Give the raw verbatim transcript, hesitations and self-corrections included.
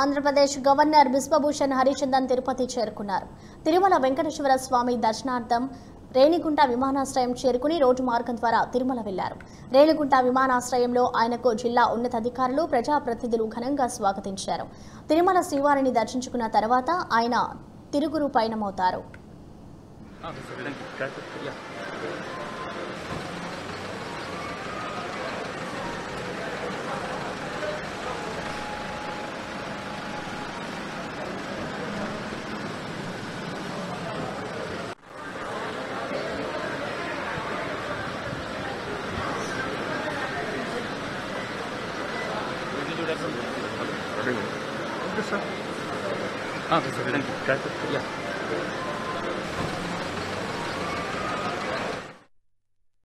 Andhra Pradesh governor Biswabhusan Harichandan Tirupati చేరుకున్నారు. తిరుమల వెంకటేశ్వర స్వామి దర్శనార్థం రేణిగుంట విమానాశ్రయం చేరుకుని రోడ్డు మార్గం ద్వారా తిరుమల వెళ్లారు. రేణిగుంట విమానాశ్రయంలో ఆయనకు జిల్లా ఉన్నతాధికారులు, ప్రజాప్రతినిధులు ఘనంగా స్వాగతించారు. తిరుమల శ్రీవారిని దర్శించుకున్న తర్వాత ఆయన తిరుగురు పయనమవుతారు. Hadi. Hadi. Hadi. Hadi. Hadi.